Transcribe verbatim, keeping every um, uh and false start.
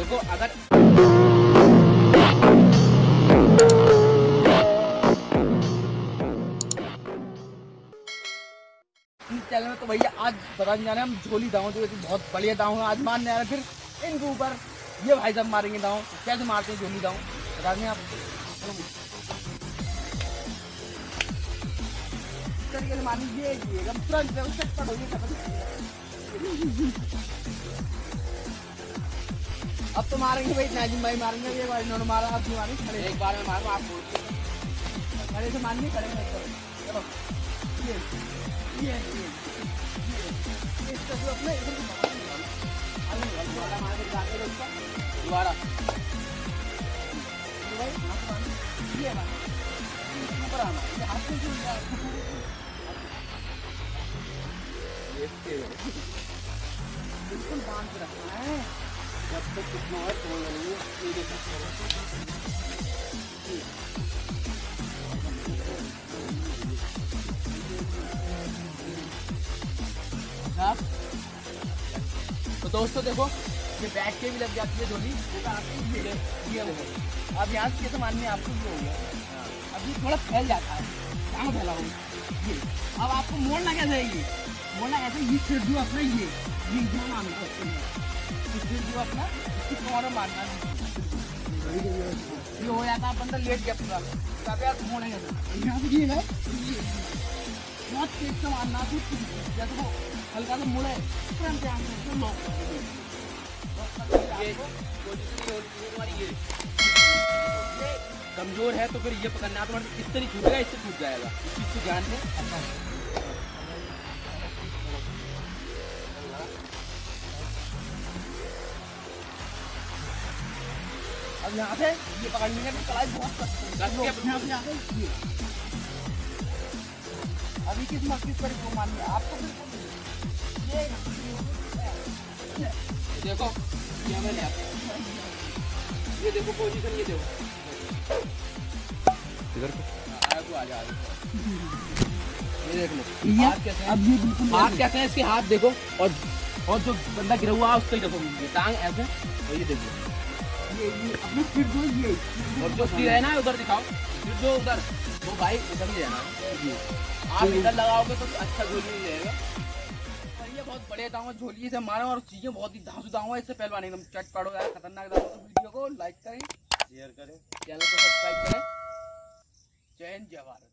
देखो अगर इस चैनल में तो भैया आज बताने जा रहे हैं हम झोली दाऊ, जो बहुत बढ़िया दाऊ है। आज मारने जा रहे हैं फिर इनके ऊपर। ये भाई साहब मारेंगे दाऊ, कैसे मारते हैं झोली दाऊ बता दें आप। मान लीजिए तुरंत व्यवस्था हो गई। अब तो मारेंगे भाई, नाजिम भाई मारेंगे, ये भाई इन्होंने मारा, अब नहीं मारेंगे, खड़े एक बार में मारो आप, खड़े से मारने खड़े में करो। ये ये ये इस तरफ में इधर मारो, जाके उसका दोबारा भाई मारो, ये मारो ऊपर आना, ये हाथ में जोड़ बिल्कुल बांध रखना है। जब तक कितना है तोड़ लेंगे, ये देखो तो दोस्तों देखो ये बैठ के भी लग जाती है झोली। अब यहाँ से सामान में आपको हो गया, अभी थोड़ा फैल जाता है, कहाँ फैला हो। अब आपको मोड़ना क्या जाएगी, बोला ऐसा ये फिर जो अपना ये ये जो मानना सकते हैं, फिर जो अपना इसको और मानना ये हो जाता है। बंदा लेट गया पूरा, तब यार होने यहाँ पर ये है बहुत तेज से मारना, कुछ जैसे वो हल्का सा मुड़े तुरंत ध्यान से लॉक कमजोर है तो फिर ये पकड़ना तो मतलब किस तरह छूटेगा, इससे छूट जाएगा, इस चीज़ को ध्यान से। अब यहाँ पे ये पकड़ने का कलाई बहुत सख्त है। अभी किस मस्जिद पर इसको मानिए आपको बिल्कुल देखो, ये मैंने ये देखो पोजीशन, ये देखो इधर को आ जा, ये देख लो हाथ कैसे हैं, अब ये बिल्कुल हाथ कैसे हैं इसके, हाथ देखो और और जो बंदा गिरा हुआ उसको ही देखो, टांग ऐसे और ये देखो अपने सिर जो ये और जो सिर है ना उधर दिखाओ, सिर जो उधर वो भाई उधर ही रहना है। आप इधर लगाओगे तो अच्छा झोली नहीं रहेगा। और ये बहुत बड़े दाऊ झोली से मारा और चीज़ें बहुत ही धांसू दाऊ है, इससे पहलवान एकदम चट पड़ो यार, खतरनाक दाऊ। तो वीडियो को लाइक करें, शेयर करें, चैनल को सब्सक्राइब करें। जय हिंद जय भारत।